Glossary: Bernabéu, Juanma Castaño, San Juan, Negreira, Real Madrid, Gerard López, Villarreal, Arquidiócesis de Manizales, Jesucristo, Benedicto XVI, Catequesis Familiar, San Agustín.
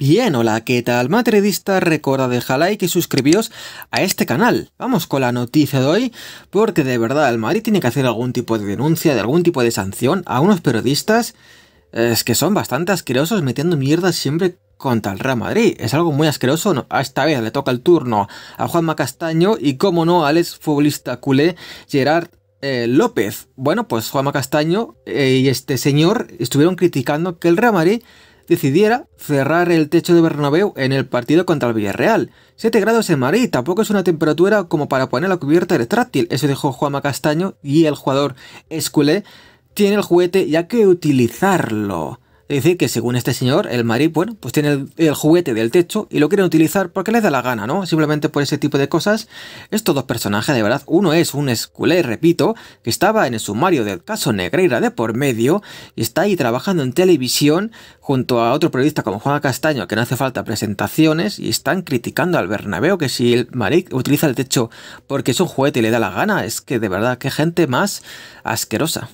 Bien, hola, ¿qué tal madridista? Recuerda dejar like y suscribiros a este canal. Vamos con la noticia de hoy, porque de verdad el Madrid tiene que hacer algún tipo de denuncia, de algún tipo de sanción a unos periodistas que son bastante asquerosos metiendo mierda siempre contra el Real Madrid. Es algo muy asqueroso, ¿no? A esta vez le toca el turno a Juanma Castaño y, como no, al exfutbolista culé Gerard López. Bueno, pues Juanma Castaño y este señor estuvieron criticando que el Real Madrid decidiera cerrar el techo de Bernabéu en el partido contra el Villarreal. 7 grados en Madrid tampoco es una temperatura como para poner la cubierta retráctil. Eso dijo Juanma Castaño, y el jugador esculé tiene el juguete y hay que utilizarlo. Es decir, que según este señor, el Madrid, bueno, pues tiene el juguete del techo y lo quieren utilizar porque les da la gana, ¿no? Simplemente por ese tipo de cosas. Estos dos personajes, de verdad, uno es un esculé, repito, que estaba en el sumario del caso Negreira de por medio y está ahí trabajando en televisión junto a otro periodista como Juanma Castaño, que no hace falta presentaciones, y están criticando al Bernabéu, que si el Madrid utiliza el techo porque es un juguete y le da la gana. Es que, de verdad, qué gente más asquerosa.